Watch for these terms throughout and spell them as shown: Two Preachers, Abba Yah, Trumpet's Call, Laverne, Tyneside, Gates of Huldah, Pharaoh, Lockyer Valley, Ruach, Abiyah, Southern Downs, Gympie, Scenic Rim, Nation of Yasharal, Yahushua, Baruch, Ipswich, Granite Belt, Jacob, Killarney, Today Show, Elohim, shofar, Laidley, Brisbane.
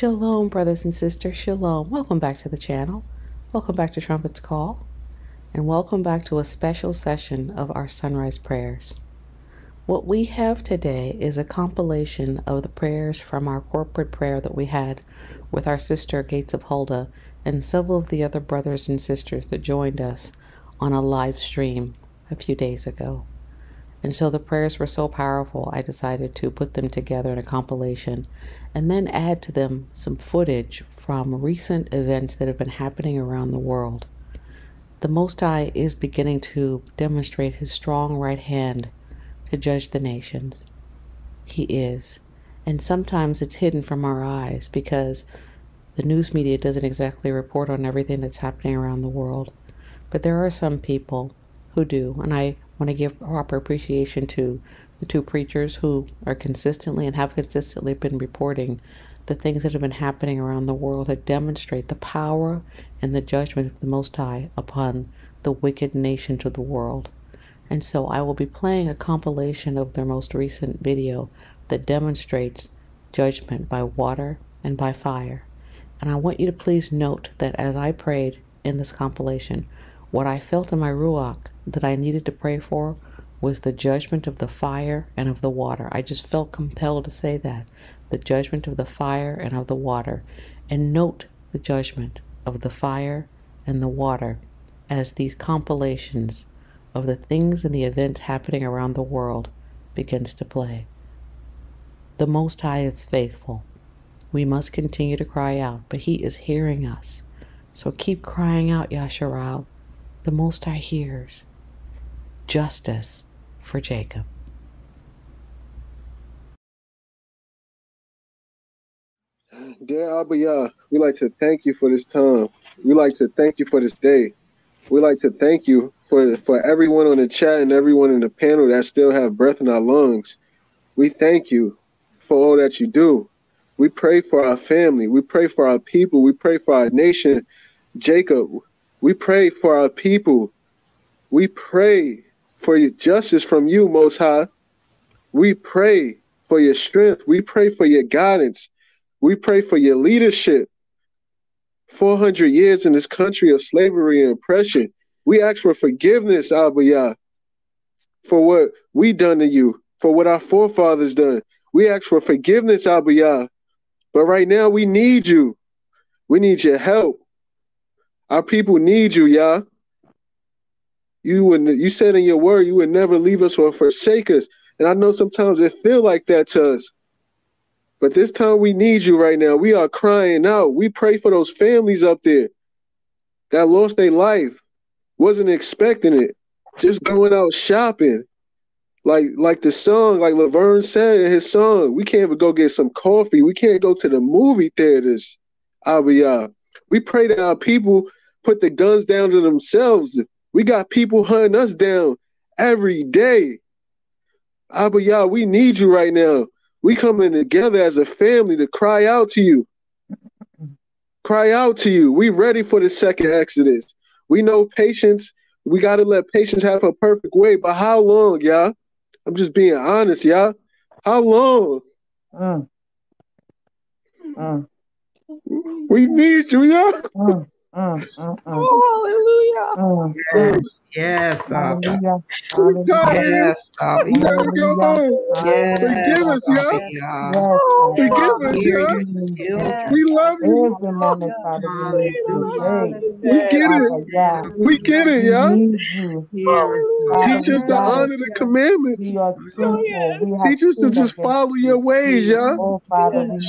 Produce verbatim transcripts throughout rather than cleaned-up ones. Shalom, brothers and sisters. Shalom. Welcome back to the channel. Welcome back to Trumpet's Call. And welcome back to a special session of our sunrise prayers. What we have today is a compilation of the prayers from our corporate prayer that we had with our sister Gates of Huldah and several of the other brothers and sisters that joined us on a live stream a few days ago. And so the prayers were so powerful, I decided to put them together in a compilation and then add to them some footage from recent events that have been happening around the world. The Most High is beginning to demonstrate his strong right hand to judge the nations. He is. And sometimes it's hidden from our eyes because the news media doesn't exactly report on everything that's happening around the world. But there are some people who do, and I want to give proper appreciation to the two preachers who are consistently and have consistently been reporting the things that have been happening around the world to demonstrate the power and the judgment of the Most High upon the wicked nations of the world. And so I will be playing a compilation of their most recent video that demonstrates judgment by water and by fire. And I want you to please note that as I prayed in this compilation, what I felt in my Ruach that I needed to pray for was the judgment of the fire and of the water. I just felt compelled to say that. The judgment of the fire and of the water. And note the judgment of the fire and the water as these compilations of the things and the events happening around the world begins to play. The Most High is faithful. We must continue to cry out, but he is hearing us. So keep crying out, Yasharal. The Most High hears. Justice for Jacob. Dear Abba Yah, we like to thank you for this time. We like to thank you for this day. We like to thank you for, for everyone on the chat and everyone in the panel that still have breath in our lungs. We thank you for all that you do. We pray for our family. We pray for our people. We pray for our nation, Jacob. We pray for our people. We pray for your justice from you, Most High. We pray for your strength. We pray for your guidance. We pray for your leadership. four hundred years in this country of slavery and oppression. We ask for forgiveness, Abiyah, for what we done to you, for what our forefathers done. We ask for forgiveness, Abiyah. But right now we need you. We need your help. Our people need you, Yah. You would, you said in your word, you would never leave us or forsake us. And I know sometimes it feels like that to us. But this time we need you right now. We are crying out. We pray for those families up there that lost their life, wasn't expecting it, just going out shopping. Like, like the song, like Laverne said in his song, we can't even go get some coffee. We can't go to the movie theaters, Abiyah. We pray that our people put the guns down to themselves. We got people hunting us down every day. Abba Yah, we need you right now. We coming together as a family to cry out to you. Cry out to you. We ready for the second Exodus. We know patience. We got to let patience have her perfect way. But how long, Yah? I'm just being honest, Yah. How long? Uh, uh. We need you, Yah. Uh, uh, uh, uh. Oh, hallelujah. Yes. Yes, Abba. Yes, Abba. Forgive us, Yah. Forgive us, Yah. We love you. We get it. We get it, Yah. Teach us to honor the commandments. Teach us to just follow your ways, Yah.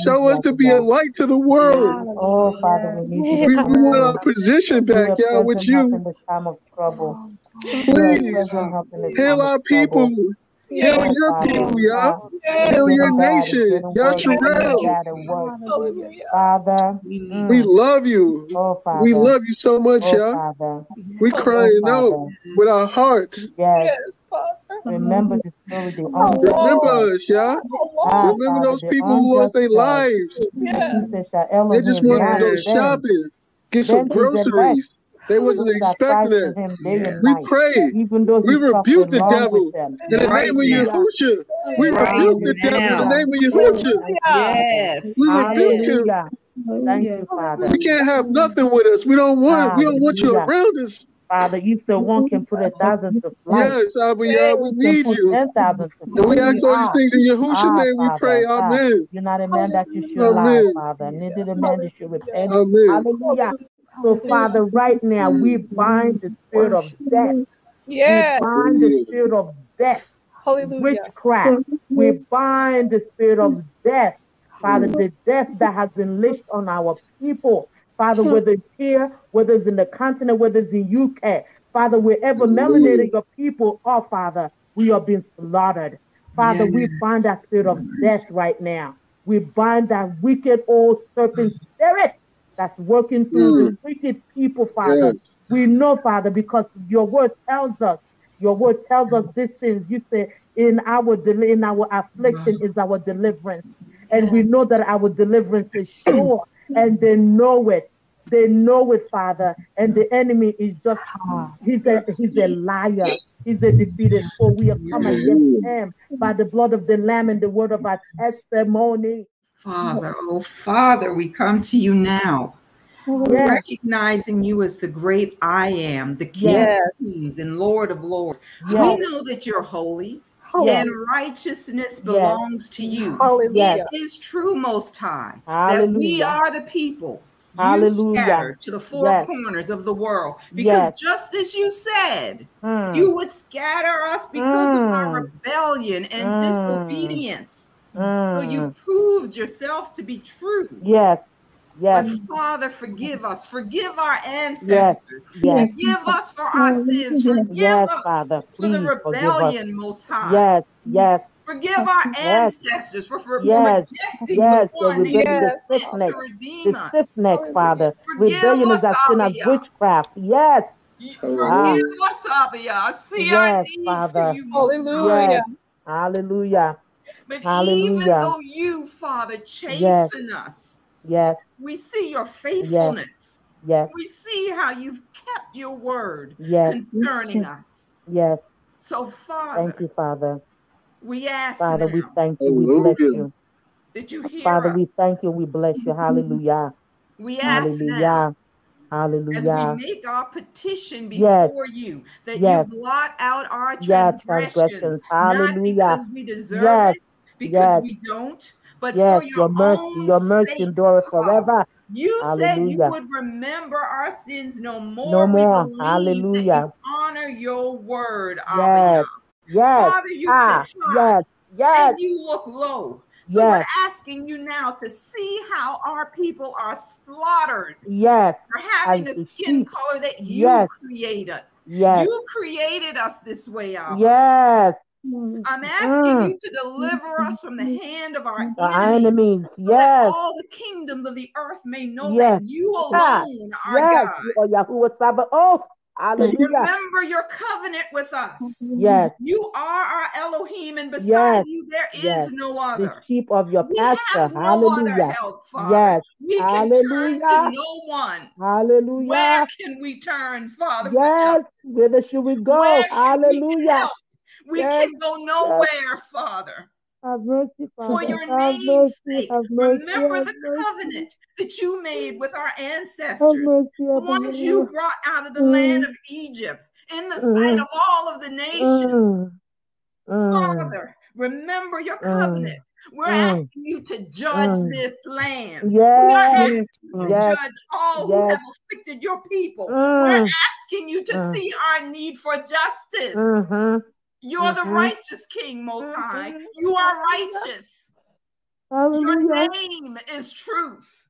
Show us to be a light to the world. We want our position back, Yah, with you. Trouble. Please, heal our people. Yes. Heal your people, y'all. Yes. Heal your nation. Yasharal. Father, we love you. Oh, Father. We love you so much, y'all. Oh, we crying oh, out with our hearts. Yes. Yes. Remember the story. The Remember us, y'all. Ah, Remember those people who lost their lives. Yes. They just want to go shopping, get some groceries. They wasn't expecting it. Yeah. We prayed. We rebuked the devil in the name of Yahushua. We rebuked the devil in the name of Yahushua. Yes. We rebuked him. Thank you, Father. We can't have nothing with us. We don't want. Father, we don't want you around us. Father, you still want him for the thousands of life. Yes, Abba Yah, we need you. And we ask all these things in Yahushua's name. We pray, Amen. You're not a man that you should lie, Father. Neither the man that you repent. Amen. Hallelujah. So, Father, right now we bind the spirit of death. Yes. We bind the spirit of death. Hallelujah. Witchcraft. We bind the spirit of death. Father, the death that has been leashed on our people. Father, whether it's here, whether it's in the continent, whether it's in U K. Father, wherever melanated your people are, Father, we are being slaughtered. Father, yes. We bind that spirit of death right now. We bind that wicked old serpent spirit that's working through mm. the wicked people, Father. Yes. We know, Father, because your word tells us, your word tells us this thing. You say, in our, in our affliction is our deliverance. And we know that our deliverance is sure. And they know it. They know it, Father. And the enemy is just, he's a, he's a liar. He's a defeated foe. We have come against him by the blood of the Lamb and the word of our testimony. Father, oh Father, we come to you now. Yes. Recognizing you as the great I am, the King yes. and Lord of Lords. Yes. We know that you're holy. Oh, and righteousness belongs yes. to you. Hallelujah. It is true, Most High, Hallelujah. that we are the people you scattered to the four yes. corners of the world. Because yes. just as you said, mm. you would scatter us because mm. of our rebellion and mm. disobedience. Mm. So you proved yourself to be true. Yes. Yes. But Father, forgive us. Forgive our ancestors. Yes. Yes. Forgive us for our sins. Forgive yes, us Father, for the rebellion, Most High. Yes, yes. Forgive our ancestors yes. for, for yes. rejecting yes. the one yes. yes. the stiff-neck, to redeem us. The stiff-neck, Father. Forgive rebellion us, is a sin of witchcraft. Yes. Forgive wow. us, Abiyah. See yes, our need Father. For you, Hallelujah. Yes. Hallelujah. But Hallelujah. Even though you, Father, chasten yes. us, yes. we see your faithfulness. Yes. We see how you've kept your word yes. concerning us. Yes. So, Father. Thank you, Father. We ask Father, now, we thank you. We bless you. Did you hear Father, us? We thank you. We bless you. Hallelujah. We ask Hallelujah. Now, Hallelujah. As we make our petition before yes. you, that yes. you blot out our transgressions. Yes, transgressions. Hallelujah. Not because we deserve yes. it, because yes. we don't. But yes, for your, your mercy, your mercy endures forever. You Hallelujah. Said you would remember our sins no more. No more. We Hallelujah. You honor your word, Abba. Yes. yes. Father, you ah, said yes. yes. And you look low. So yes. we're asking you now to see how our people are slaughtered. Yes. For having I, the skin color that you yes. created. Yes. You created us this way, Abba. Yes. I'm asking mm. you to deliver us from the hand of our enemies, enemies. Yes. so that all the kingdoms of the earth may know yes. that you alone are yes. God. Oh, Hallelujah. Remember your covenant with us. Yes. You are our Elohim, and beside yes. you there is yes. no other. The sheep of your pasture. No Hallelujah. Help, yes. We can Hallelujah. Turn to no one. Hallelujah. Where can we turn, Father? Yes. Where should we go? Where Hallelujah. We yes, can go nowhere, yes. Father. Have mercy, Father. For your have name's mercy, sake, mercy, remember the mercy. Covenant that you made with our ancestors, mercy, the ones you brought out of the mm. land of Egypt, in the mm. sight of all of the nations. Mm. Father, remember your covenant. Mm. We're mm. asking you to judge mm. this land. Yes. We are asking you to yes. judge all yes. who have afflicted your people. Mm. We're asking you to mm. see our need for justice. Mm-hmm. You're mm-hmm. the righteous King, Most High. Mm-hmm. You are righteous. Hallelujah. Your name is truth.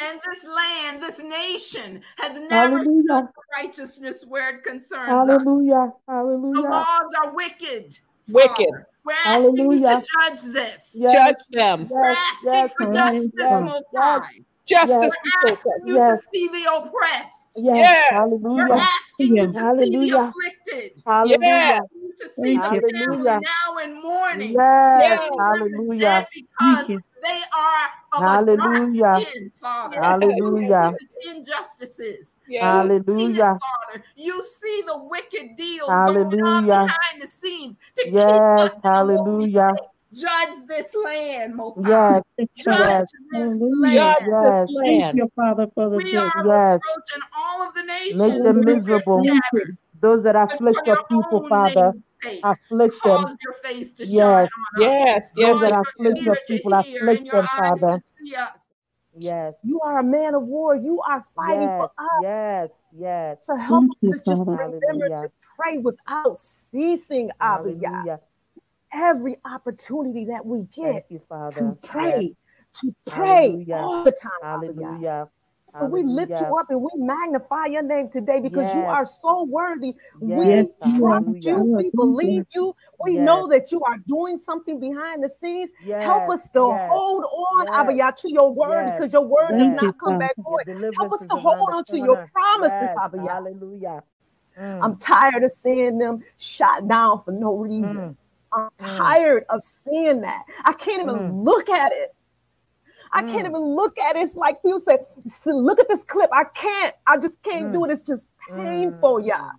And this land, this nation, has never stood for righteousness where it concerns Hallelujah. Us. Hallelujah. The laws are wicked. Wicked. Father. We're asking Hallelujah. You to judge this. Yes. Judge them. We're asking yes. for justice, yes. Most High. Yes. Justice. We're asking you yes. to see the oppressed. Yes. yes. We're asking yes. you to Hallelujah. See the afflicted. Hallelujah. Yes. To see Thank the family Hallelujah. Now in mourning. Yes. Yes. Hallelujah. Because they are of Hallelujah. A dark skin, Father. Hallelujah. Injustices. Yes. Hallelujah. Father, you see the wicked deals Hallelujah. Going on behind the scenes to yes. keep us Hallelujah. Judge this land, Most High. Yes, judge yes. this land. Yes. Yes. Thank you, Father, for the we are yes. approaching all of the nations. Make them miserable. Those that afflict your people, Father, afflict them. Cause your face to shine on us. Yes, yes. Those that afflict your people, afflict them, Father. Yes. You are a man of war. You are fighting yes. for us. Yes, yes. So help us to just remember to pray without ceasing, Abba Yah. Every opportunity that we get you, to pray, yes. to pray Hallelujah. All the time. Hallelujah. Hallelujah. So Hallelujah. We lift you up and we magnify your name today because yes. you are so worthy. Yes. We Hallelujah. Trust you. We believe you. We yes. know that you are doing something behind the scenes. Yes. Help us to yes. hold on, yes. Abba Yah, to your word yes. because your word yes. does not come back void. Yeah, help us to hold on to your promises, yes. Abba Yah. Hallelujah. Mm. I'm tired of seeing them shot down for no reason. Mm. I'm tired mm. of seeing that. I can't even mm. look at it. I mm. can't even look at it. It's like people say, look at this clip. I can't. I just can't mm. do it. It's just painful, mm. y'all.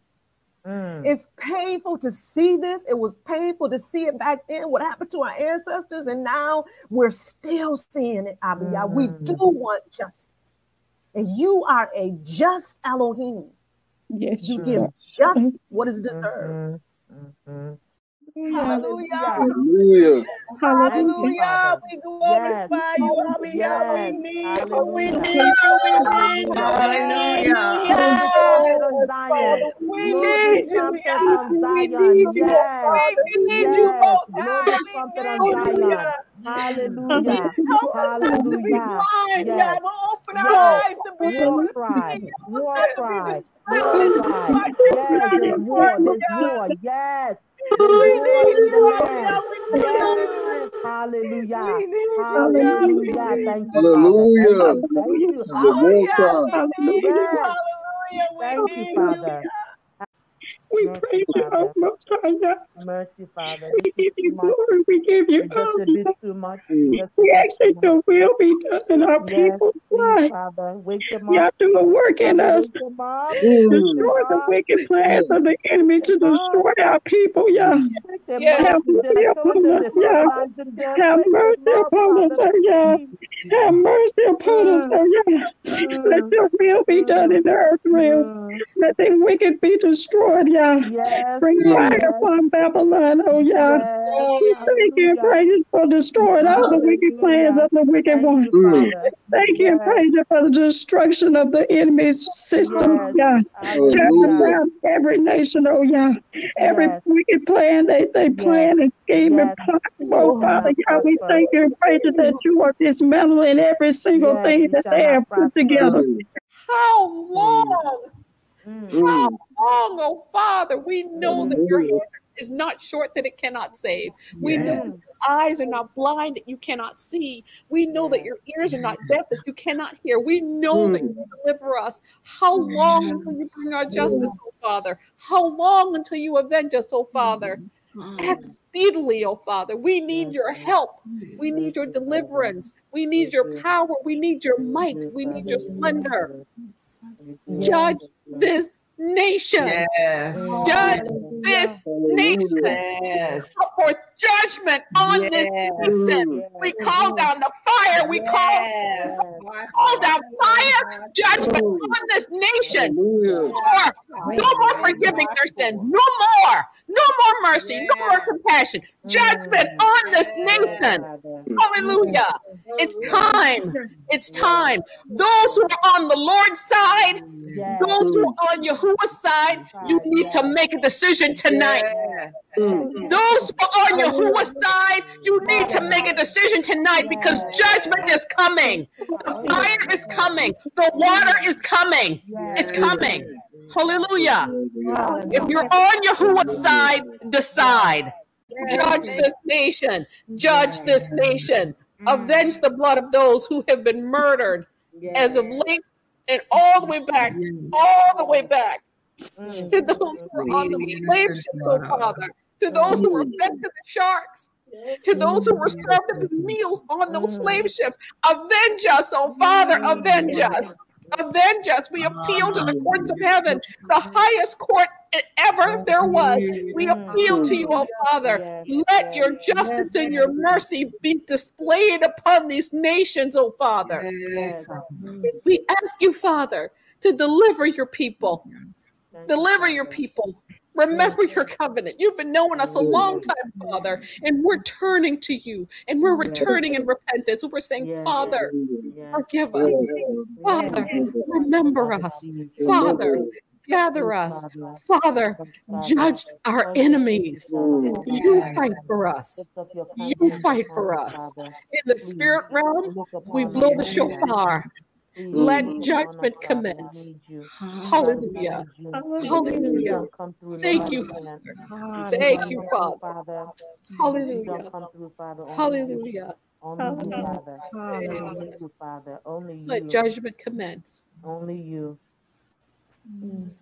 Mm. It's painful to see this. It was painful to see it back then, what happened to our ancestors. And now we're still seeing it, Abiyah. Mm. We do want justice. And you are a just Elohim. Yes, you sure. give just what is deserved. Mm-hmm. Mm-hmm. Hallelujah. Hallelujah. Hallelujah. We glorify you. Hallelujah. We need you. We need you. Hallelujah. We need you. We need you. We need you. Hallelujah. Hallelujah. Help us not to be blind, God. We'll open our eyes to be able to see. Help us not to be distracted. Yes. Hallelujah. Hallelujah. Thank you. Hallelujah. Thank you. Hallelujah. Thank you, Father. We praise you, Most High. Mercy, Father. We give you glory. We give you honor. We ask that your will be done in our people's lives. Y'all do a work in us. Destroy the wicked plans of the enemy to destroy our people, y'all. Have mercy upon us, y'all. Have mercy upon us, y'all. Have mercy upon us, y'all. Let your will be done in the earth realm. Let the wicked be destroyed, y'all. Yes, bring fire yes. upon Babylon, oh yeah. Yes, we thank you and praise you for destroying all the wicked plans of the wicked ones. Thank you and praise you for the destruction of the enemy's system, yes. yeah. Tearing down every nation, oh yeah. Every yes. wicked plan they, they yes. plan and scheme yes. and plot. Oh, Father God, we thank you and praise you that you are dismantling every single yes. thing that they have put together. How long? Mm. How long, oh Father, we know that your hand is not short, that it cannot save. We yes. know that your eyes are not blind, that you cannot see. We know that your ears are not deaf, that you cannot hear. We know mm. that you deliver us. How long until you bring our justice, oh Father? How long until you avenge us, oh Father? Act speedily, oh Father. We need your help. We need your deliverance. We need your power. We need your might. We need your splendor. Judge this nation. Yes. Judge this nation. Yes. For judgment on yes. this nation. We call down the fire. We call, yes. call down fire judgment on this nation. No more, no more forgiving their sins. No more. No more mercy. No more compassion. Judgment on this nation. Hallelujah. It's time. It's time. Those who are on the Lord's side, those who are on Yahuwah's side, you need to make a decision tonight. Mm. Those who are on Yahuwah's side, you need to make a decision tonight because judgment is coming. The fire is coming. The water is coming. It's coming. Hallelujah. If you're on Yahuwah's side, decide. Judge this nation. Judge this nation. Avenge the blood of those who have been murdered as of late and all the way back, all the way back to those who were on the slave ships, oh Father. To those who were fed to the sharks, to those who were served up as meals on those slave ships. Avenge us, oh Father, avenge us. avenge us. We appeal to the courts of heaven, the highest court ever there was. We appeal to you, O Father. Let your justice and your mercy be displayed upon these nations, O Father. We ask you, Father, to deliver your people. Deliver your people. Remember your covenant. You've been knowing us a long time, Father, and we're turning to you, and we're returning in repentance. And we're saying, Father, forgive us. Father, remember us. Father, gather us. Father, judge our enemies. You fight for us. You fight for us. In the spirit realm, we blow the shofar. Let judgment commence. Hallelujah. Hallelujah. Thank you, Father. Thank you, Father. Hallelujah. Hallelujah. Hallelujah. Let judgment commence. Only you.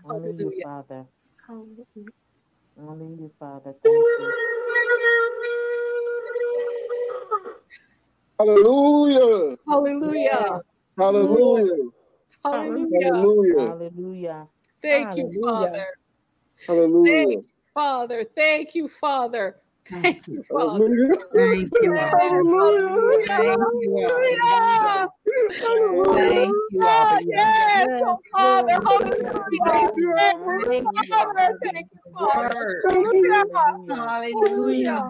Only you, Father. Only you, Father. Thank you. Hallelujah. Hallelujah. Hallelujah. Hallelujah. Hallelujah. Hallelujah. Thank Hallelujah. you, Father. Hallelujah. Thank you, Father. Thank you, Father. Thank you, Father. Thank you, Hallelujah. Thank you, Hallelujah. Thank you, Father. Yes, oh Father. Hallelujah. Thank you, Father. Thank you, Father. Hallelujah. Hallelujah.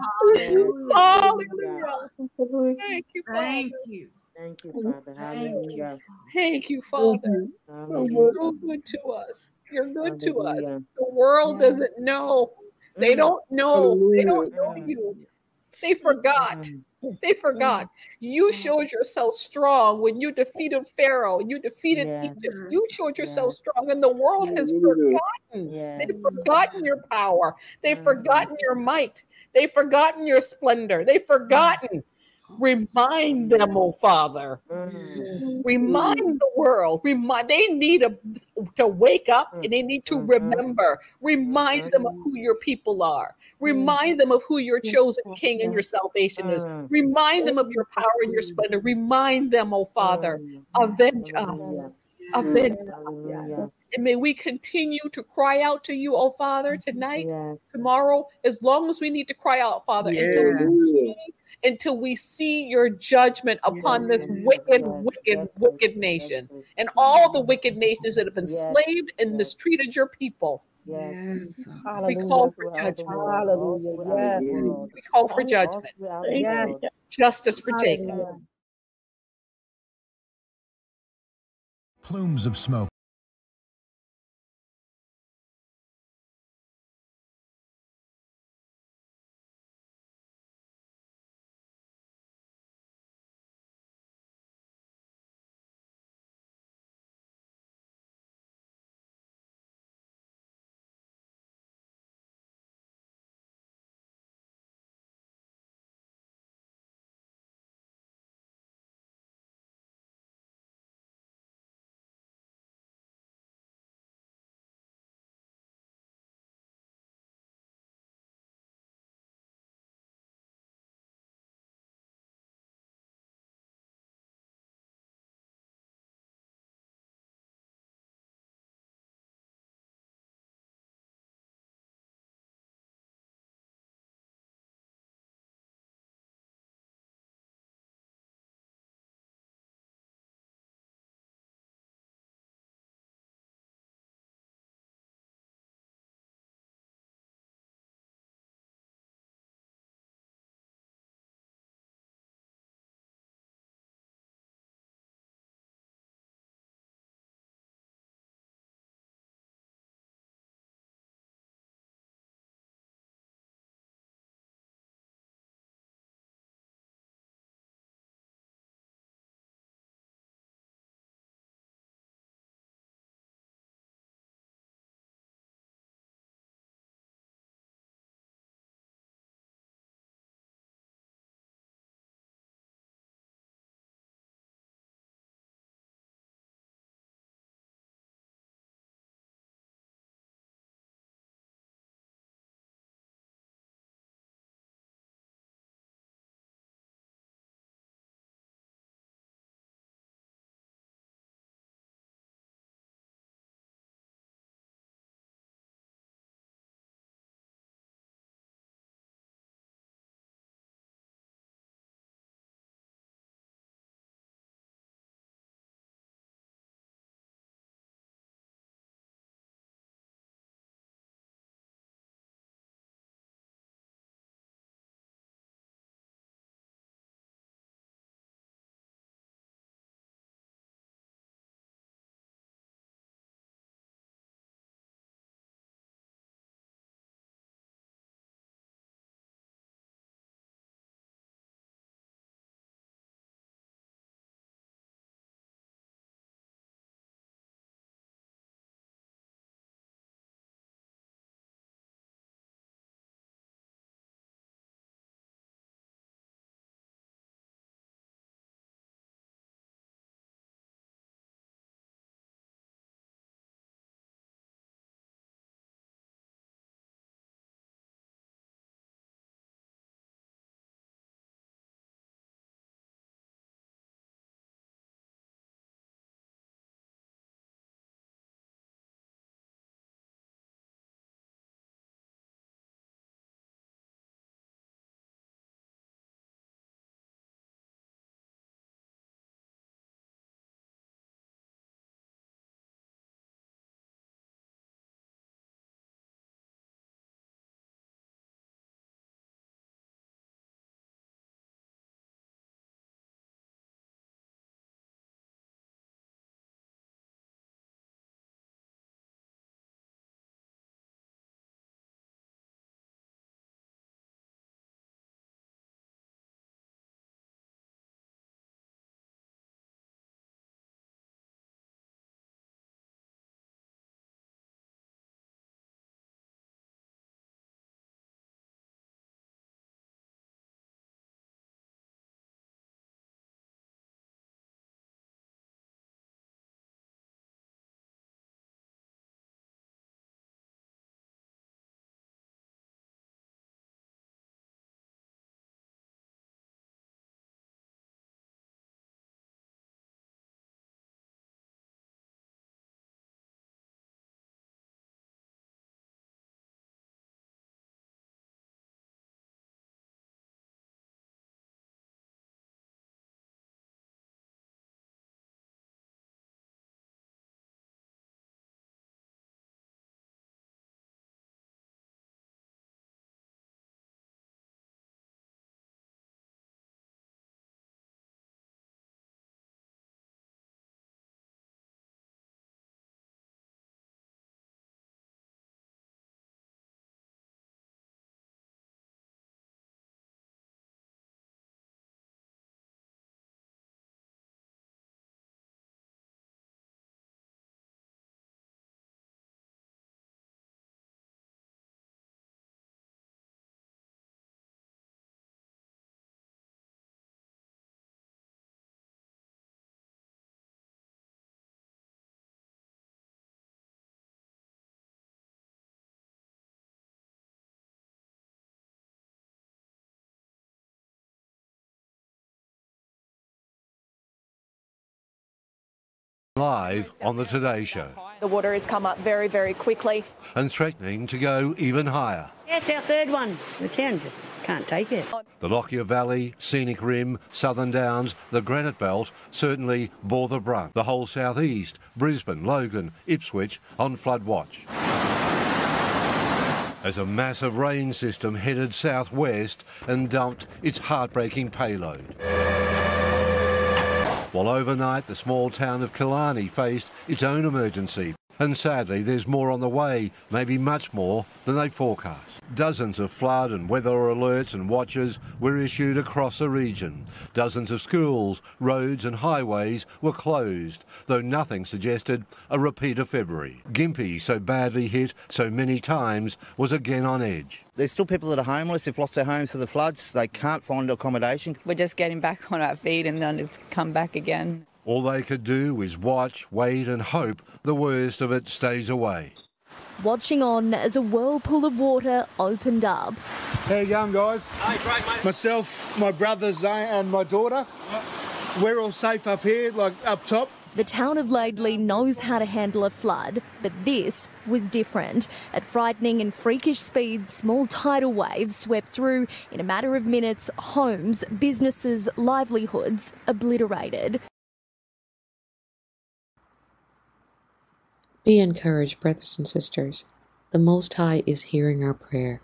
Thank you, Father. Thank you. Thank you, Father. Hallelujah. Thank you, Father. You're good to us. You're good to us. The world doesn't know. They don't know. They don't know you. They forgot. They forgot. You showed yourself strong when you defeated Pharaoh. You defeated yeah. Egypt. You showed yourself yeah. strong, and the world has forgotten. Yeah. They've forgotten your power. They've forgotten your might. They've forgotten your splendor. They've forgotten. Remind them, oh Father. Mm-hmm. Remind the world. Remind. They need a, to wake up, and they need to remember. Remind them of who your people are. Remind them of who your chosen King and your salvation is. Remind them of your power and your splendor. Remind them, oh Father. Avenge us. Avenge us. And may we continue to cry out to you, oh Father, tonight, yes. tomorrow, as long as we need to cry out, Father. Yes. Until we see your judgment upon this wicked, wicked, wicked nation and all the wicked nations that have enslaved and mistreated your people. Yes. We call for judgment. Hallelujah. Yes. We call for judgment. Yes. Justice for Jacob. Plumes of smoke. live on the Today Show. The water has come up very, very quickly. And threatening to go even higher. That's our third one. The town just can't take it. The Lockyer Valley, Scenic Rim, Southern Downs, the Granite Belt certainly bore the brunt. The whole southeast, Brisbane, Logan, Ipswich on flood watch. As a massive rain system headed southwest and dumped its heartbreaking payload. While overnight, the small town of Killarney faced its own emergency. And sadly, there's more on the way, maybe much more than they forecast. Dozens of flood and weather alerts and watches were issued across the region. Dozens of schools, roads and highways were closed, though nothing suggested a repeat of February. Gympie, so badly hit so many times, was again on edge. There's still people that are homeless. They've lost their homes for the floods. They can't find accommodation. We're just getting back on our feet and then it's come back again. All they could do is watch, wait and hope the worst of it stays away. Watching on as a whirlpool of water opened up. How you going, guys? Hey, great, mate. Myself, my brothers and my daughter, we're all safe up here, like up top. The town of Laidley knows how to handle a flood, but this was different. At frightening and freakish speeds, small tidal waves swept through. In a matter of minutes, homes, businesses, livelihoods obliterated. Be encouraged, brothers and sisters. The Most High is hearing our prayer.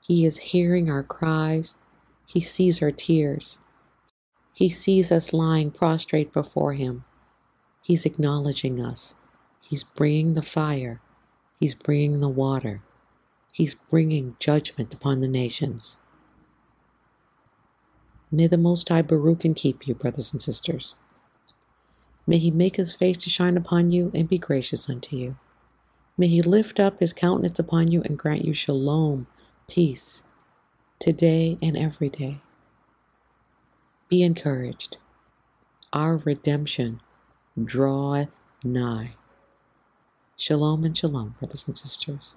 He is hearing our cries. He sees our tears. He sees us lying prostrate before Him. He's acknowledging us. He's bringing the fire. He's bringing the water. He's bringing judgment upon the nations. May the Most High Baruch and keep you, brothers and sisters. May He make His face to shine upon you and be gracious unto you. May He lift up His countenance upon you and grant you shalom, peace, today and every day. Be encouraged. Our redemption draweth nigh. Shalom and shalom, brothers and sisters.